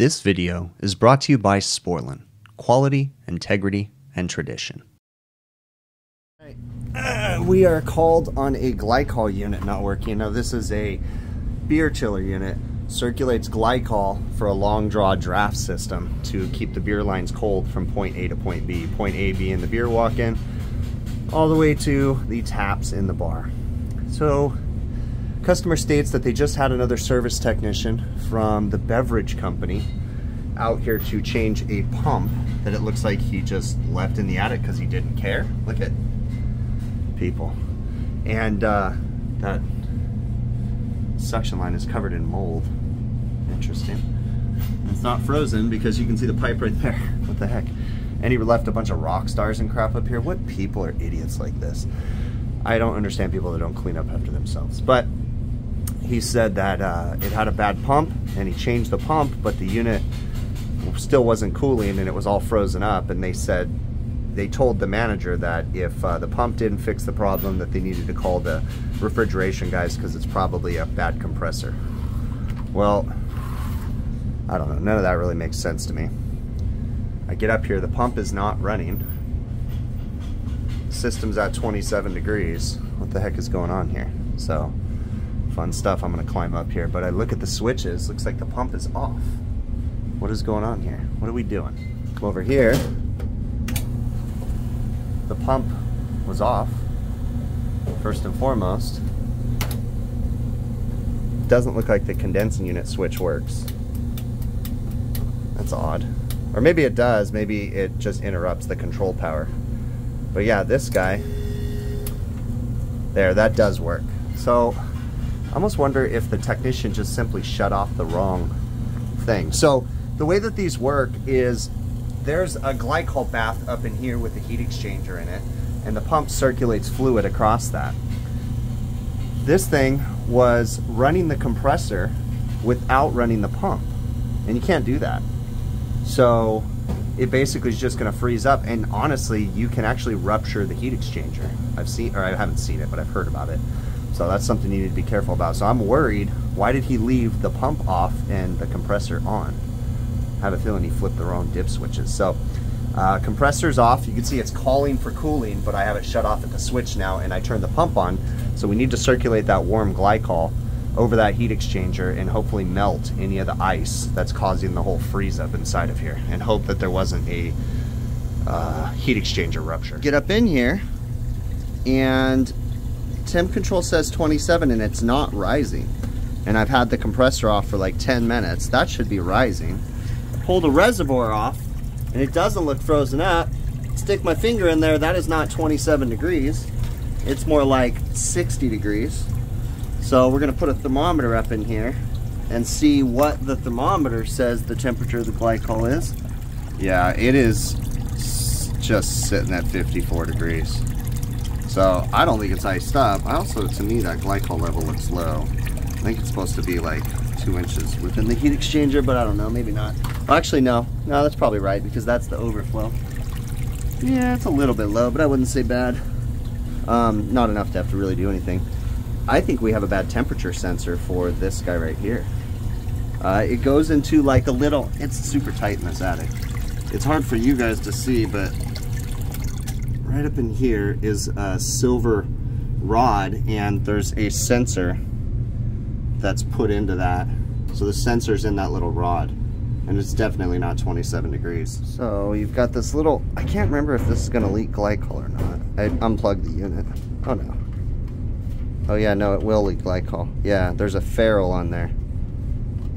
This video is brought to you by Sporlin, quality, integrity, and tradition. We are called on a glycol unit not working. Now this is a beer chiller unit, circulates glycol for a long draw draft system to keep the beer lines cold from point A to point B. Point A being the beer walk-in, all the way to the taps in the bar. So customer states that they just had another service technician from the beverage company out here to change a pump that it looks like he just left in the attic because he didn't care. Look at people. And that suction line is covered in mold. Interesting. It's not frozen because you can see the pipe right there. What the heck? And he left a bunch of rock stars and crap up here. What people are idiots like this? I don't understand people that don't clean up after themselves. But he said that it had a bad pump and he changed the pump, but the unit still wasn't cooling and it was all frozen up. And they said, they told the manager that if the pump didn't fix the problem, that they needed to call the refrigeration guys because it's probably a bad compressor. Well, I don't know, none of that really makes sense to me. I get up here, the pump is not running. System's at 27 degrees. What the heck is going on here? So, fun stuff. I'm gonna climb up here, but I look at the switches. Looks like the pump is off. What is going on here? What are we doing? Come over here. The pump was off, first and foremost. Doesn't look like the condensing unit switch works. That's odd. Or maybe it does. Maybe it just interrupts the control power. But yeah, this guy, there, that does work. So I almost wonder if the technician just simply shut off the wrong thing. So the way that these work is there's a glycol bath up in here with a heat exchanger in it, and the pump circulates fluid across that. This thing was running the compressor without running the pump, and you can't do that. So it basically is just going to freeze up, and honestly, you can actually rupture the heat exchanger. I haven't seen it, but I've heard about it. So that's something you need to be careful about. So I'm worried, why did he leave the pump off and the compressor on? I have a feeling he flipped the wrong dip switches. So compressor's off. You can see it's calling for cooling, but I have it shut off at the switch now, and I turned the pump on. So we need to circulate that warm glycol over that heat exchanger and hopefully melt any of the ice that's causing the whole freeze up inside of here, and hope that there wasn't a heat exchanger rupture. Get up in here and temp control says 27 and it's not rising, and I've had the compressor off for like 10 minutes. That should be rising. Pull the reservoir off and it doesn't look frozen up. Stick my finger in there, that is not 27 degrees, it's more like 60 degrees. So we're going to put a thermometer up in here and see what the thermometer says the temperature of the glycol is. Yeah, it is just sitting at 54 degrees. So I don't think it's iced up. Also, to me, that glycol level looks low. I think it's supposed to be like 2 inches within the heat exchanger, but I don't know, maybe not. Well, actually, no, that's probably right because that's the overflow. Yeah, it's a little bit low, but I wouldn't say bad. Not enough to have to really do anything. I think we have a bad temperature sensor for this guy right here. It goes into like a little, it's super tight in this attic. It's hard for you guys to see, but right up in here is a silver rod and there's a sensor that's put into that. So the sensor's in that little rod and it's definitely not 27 degrees. So you've got this little, I can't remember if this is gonna leak glycol or not. I unplugged the unit. Oh no. Oh yeah, no, it will leak glycol. Yeah, there's a ferrule on there.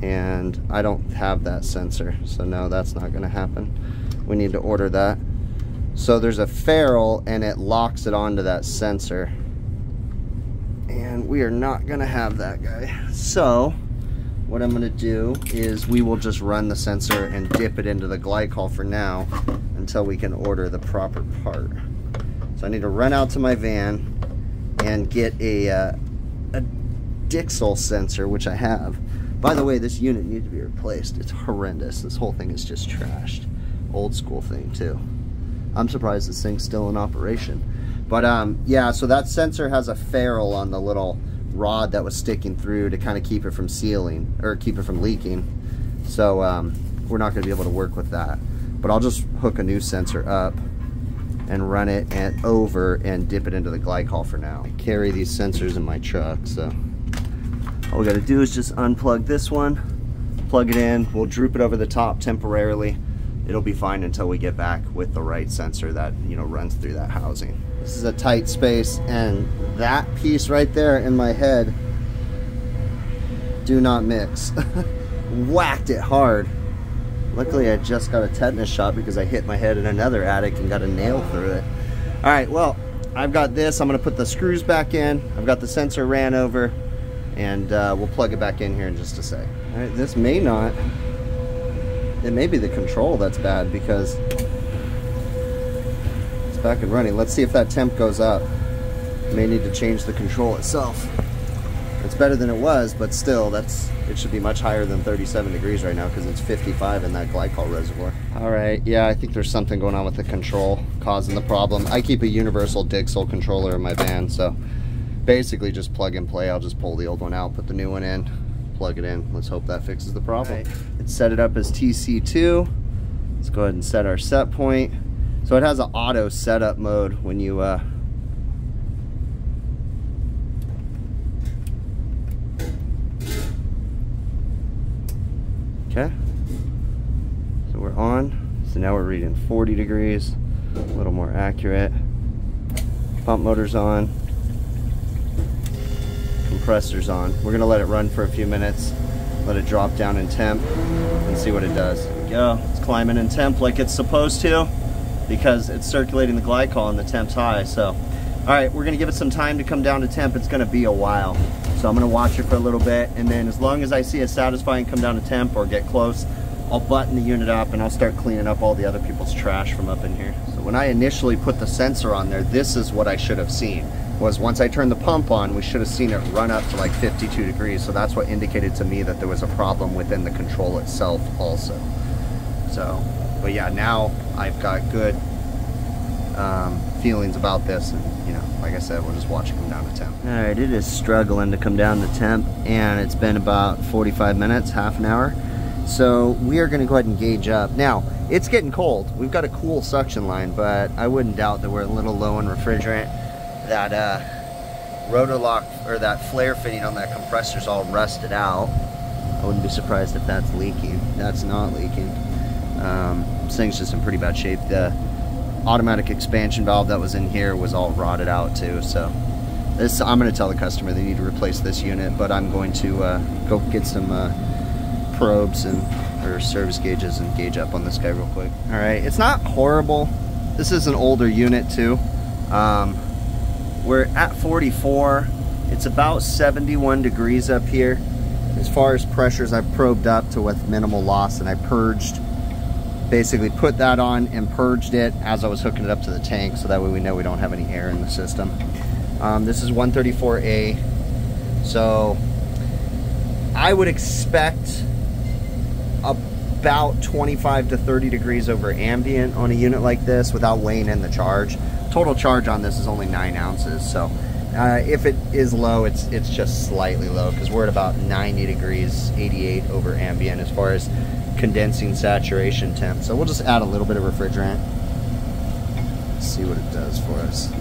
And I don't have that sensor, so no, that's not gonna happen. We need to order that. So there's a ferrule and it locks it onto that sensor. And we are not gonna have that guy. So what I'm gonna do is we will just run the sensor and dip it into the glycol for now until we can order the proper part. So I need to run out to my van and get a Dixell sensor, which I have. By the way, this unit needs to be replaced. It's horrendous. This whole thing is just trashed. Old school thing too. I'm surprised this thing's still in operation. But yeah, so that sensor has a ferrule on the little rod that was sticking through to kind of keep it from leaking. So we're not going to be able to work with that. But I'll just hook a new sensor up and run it and over and dip it into the glycol for now. I carry these sensors in my truck, so all we got to do is just unplug this one, plug it in, we'll droop it over the top temporarily. It'll be fine until we get back with the right sensor that, you know, runs through that housing. This is a tight space, and that piece right there in my head, do not mix. Whacked it hard. Luckily I just got a tetanus shot because I hit my head in another attic and got a nail through it. All right, well, I've got this. I'm gonna put the screws back in. I've got the sensor ran over, and we'll plug it back in here in just a sec. All right, this may not. It may be the control that's bad because it's back and running. Let's see if that temp goes up. May need to change the control itself. It's better than it was, but still, that's, it should be much higher than 37 degrees right now because it's 55 in that glycol reservoir. All right, yeah, I think there's something going on with the control causing the problem. I keep a universal Dixell controller in my van, so basically just plug and play. I'll just pull the old one out, put the new one in, plug it in. Let's hope that fixes the problem. Right. Let's set it up as TC2. Let's go ahead and set our set point. So it has an auto setup mode when you okay, so we're on. So now we're reading 40 degrees, a little more accurate. Pump motor's on. Compressor's on. We're gonna let it run for a few minutes, let it drop down in temp and see what it does. There we go. It's climbing in temp like it's supposed to because it's circulating the glycol and the temp's high. So all right, we're gonna give it some time to come down to temp. It's gonna be a while, so I'm gonna watch it for a little bit, and then as long as I see it satisfying come down to temp or get close, I'll button the unit up and I'll start cleaning up all the other people's trash from up in here. So when I initially put the sensor on there, this is what I should have seen. Was once I turned the pump on, we should have seen it run up to like 52 degrees. So that's what indicated to me that there was a problem within the control itself also. So, but yeah, now I've got good feelings about this. And you know, like I said, we'll just watch it come down to temp. All right, it is struggling to come down to temp, and it's been about 45 minutes, half an hour. So we are gonna go ahead and gauge up. Now, it's getting cold. We've got a cool suction line, but I wouldn't doubt that we're a little low in refrigerant. That rotor lock or that flare fitting on that compressor's all rusted out. I wouldn't be surprised if that's leaking. That's not leaking. This thing's just in pretty bad shape. The automatic expansion valve that was in here was all rotted out too. So this, I'm going to tell the customer they need to replace this unit, but I'm going to go get some probes and or service gauges and gauge up on this guy real quick. All right, it's not horrible. This is an older unit too. We're at 44. It's about 71 degrees up here. As far as pressures, I've probed up to with minimal loss, and I purged, basically put that on and purged it as I was hooking it up to the tank, so that way we know we don't have any air in the system. This is 134A, so I would expect about 25 to 30 degrees over ambient on a unit like this without weighing in the charge. Total charge on this is only 9 ounces, so if it is low, it's just slightly low because we're at about 90 degrees 88 over ambient as far as condensing saturation temp. So we'll just add a little bit of refrigerant, see what it does for us.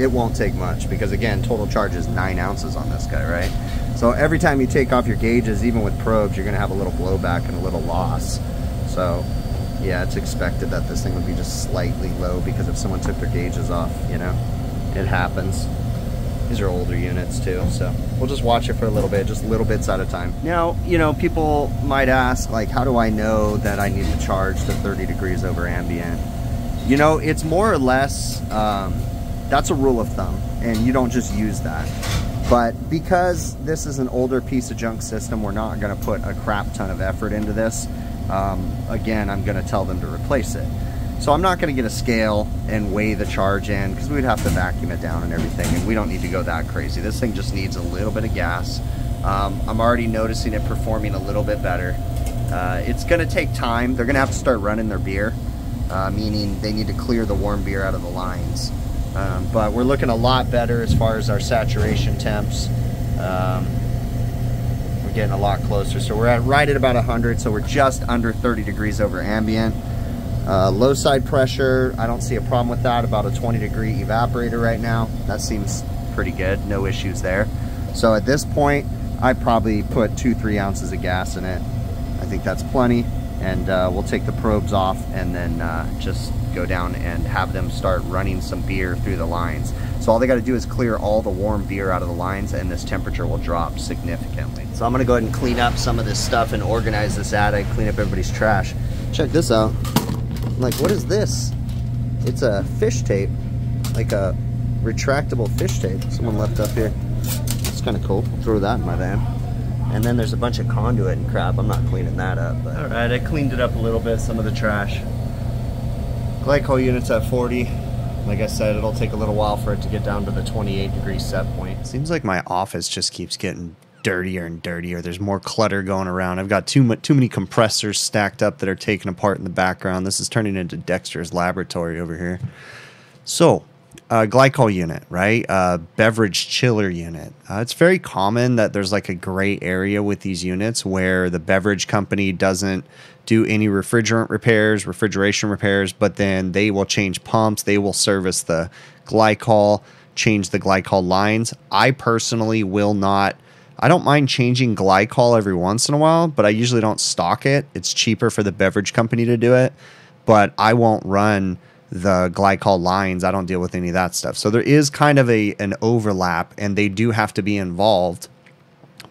It won't take much because again, total charge is 9 ounces on this guy, right? So every time you take off your gauges, even with probes, you're gonna have a little blowback and a little loss. So yeah, it's expected that this thing would be just slightly low because if someone took their gauges off, you know, it happens. These are older units too, so we'll just watch it for a little bit, just little bits at a time. Now, you know, people might ask, like, how do I know that I need to charge to 30 degrees over ambient? You know, it's more or less, that's a rule of thumb, and you don't just use that. But because this is an older piece of junk system, we're not gonna put a crap ton of effort into this. Again, I'm gonna tell them to replace it. So I'm not gonna get a scale and weigh the charge in because we'd have to vacuum it down and everything, and we don't need to go that crazy. This thing just needs a little bit of gas. I'm already noticing it performing a little bit better. It's gonna take time. They're gonna have to start running their beer, meaning they need to clear the warm beer out of the lines. But we're looking a lot better as far as our saturation temps. getting a lot closer. So we're at right at about 100, so we're just under 30 degrees over ambient. Low side pressure, I don't see a problem with that. About a 20 degree evaporator right now. That seems pretty good, no issues there. So at this point, I probably put 2-3 ounces of gas in it. I think that's plenty. And we'll take the probes off and then just go down and have them start running some beer through the lines. So all they got to do is clear all the warm beer out of the lines, and this temperature will drop significantly. So I'm going to go ahead and clean up some of this stuff and organize this attic, clean up everybody's trash. Check this out. I'm like, what is this? It's a fish tape, like a retractable fish tape someone left up here. It's kind of cool. I'll throw that in my van. And then there's a bunch of conduit and crap. I'm not cleaning that up. But. All right, I cleaned it up a little bit, some of the trash. Glycol unit's at 40. Like I said, it'll take a little while for it to get down to the 28 degree set point. Seems like my office just keeps getting dirtier and dirtier. There's more clutter going around. I've got too many compressors stacked up that are taken apart in the background. This is turning into Dexter's Laboratory over here. So, glycol unit, right? Beverage chiller unit. It's very common that there's like a gray area with these units where the beverage company doesn't do any refrigerant repairs, refrigeration repairs, but then they will change pumps. They will service the glycol, change the glycol lines. I personally will not. I don't mind changing glycol every once in a while, but I usually don't stock it. It's cheaper for the beverage company to do it, but I won't run the glycol lines. I don't deal with any of that stuff. So there is kind of an overlap, and they do have to be involved.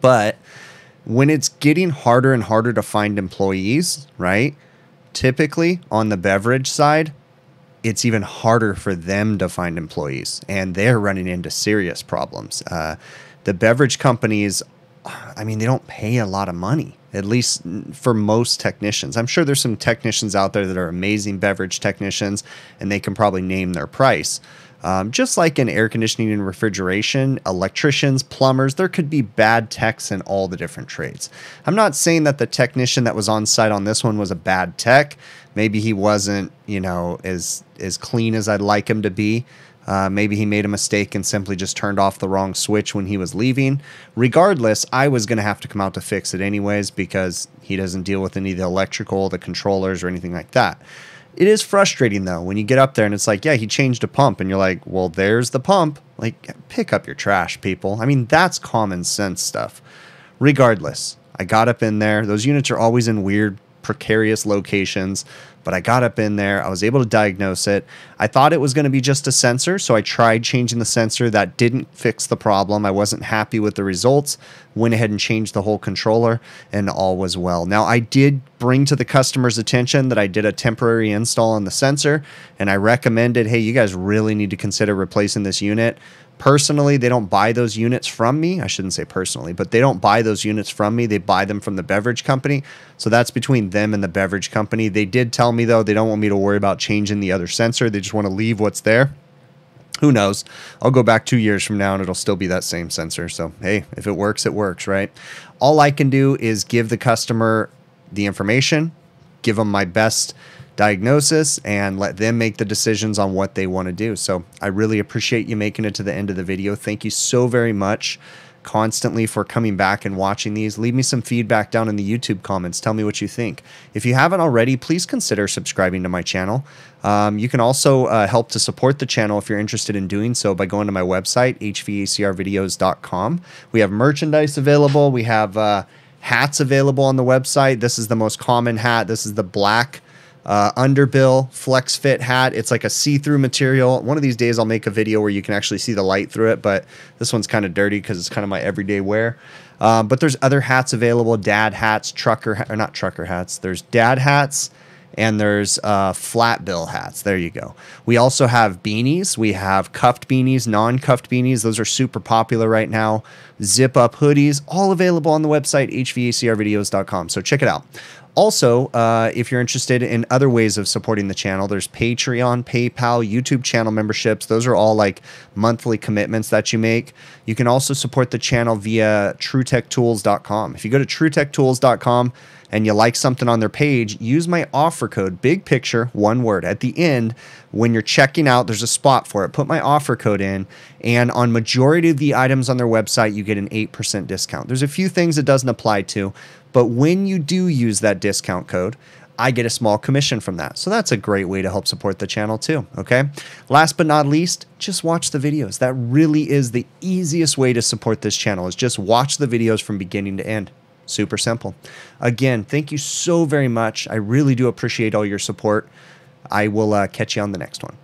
But when it's getting harder and harder to find employees, right? Typically on the beverage side, it's even harder for them to find employees, and they're running into serious problems. The beverage companies, I mean, they don't pay a lot of money, at least for most technicians. I'm sure there's some technicians out there that are amazing beverage technicians, and they can probably name their price. Just like in air conditioning and refrigeration, electricians, plumbers, there could be bad techs in all the different trades. I'm not saying that the technician that was on site on this one was a bad tech. Maybe he wasn't, you know, as clean as I'd like him to be. Maybe he made a mistake and simply just turned off the wrong switch when he was leaving. Regardless, I was going to have to come out to fix it anyways, because he doesn't deal with any of the electrical, the controllers, or anything like that. It is frustrating, though, when you get up there and it's like, yeah, he changed a pump. And you're like, well, there's the pump. Like, pick up your trash, people. I mean, that's common sense stuff. Regardless, I got up in there. Those units are always in weird, precarious locations, but I got up in there. I was able to diagnose it. I thought it was going to be just a sensor, so I tried changing the sensor. That didn't fix the problem. I wasn't happy with the results. Went ahead and changed the whole controller, and all was well. Now, I did bring to the customer's attention that I did a temporary install on the sensor, and I recommended, hey, you guys really need to consider replacing this unit. Personally, they don't buy those units from me. I shouldn't say personally, but they don't buy those units from me. They buy them from the beverage company. So that's between them and the beverage company. They did tell me, though, they don't want me to worry about changing the other sensor. They just want to leave what's there. Who knows? I'll go back 2 years from now and it'll still be that same sensor. So, hey, if it works, it works, right? All I can do is give the customer the information, give them my best diagnosis, and let them make the decisions on what they want to do. So I really appreciate you making it to the end of the video. Thank you so very much constantly for coming back and watching these. Leave me some feedback down in the YouTube comments. Tell me what you think. If you haven't already, please consider subscribing to my channel. You can also help to support the channel if you're interested in doing so by going to my website, HVACRvideos.com. We have merchandise available. We have hats available on the website. This is the most common hat. This is the black underbill flex fit hat. It's like a see-through material. One of these days I'll make a video where you can actually see the light through it, but this one's kind of dirty because it's kind of my everyday wear. But there's other hats available, dad hats, not trucker hats. There's dad hats and there's flat bill hats. There you go. We also have beanies. We have cuffed beanies, non-cuffed beanies. Those are super popular right now. Zip up hoodies, all available on the website, HVACRvideos.com. So check it out. Also, if you're interested in other ways of supporting the channel, there's Patreon, PayPal, YouTube channel memberships. Those are all like monthly commitments that you make. You can also support the channel via truetechtools.com. If you go to truetechtools.com, and you like something on their page, use my offer code, big picture, one word. At the end, when you're checking out, there's a spot for it. Put my offer code in, and on majority of the items on their website, you get an 8% discount. There's a few things it doesn't apply to, but when you do use that discount code, I get a small commission from that. So that's a great way to help support the channel too, okay? Last but not least, just watch the videos. That really is the easiest way to support this channel, is just watch the videos from beginning to end. Super simple. Again, thank you so very much. I really do appreciate all your support. I will catch you on the next one.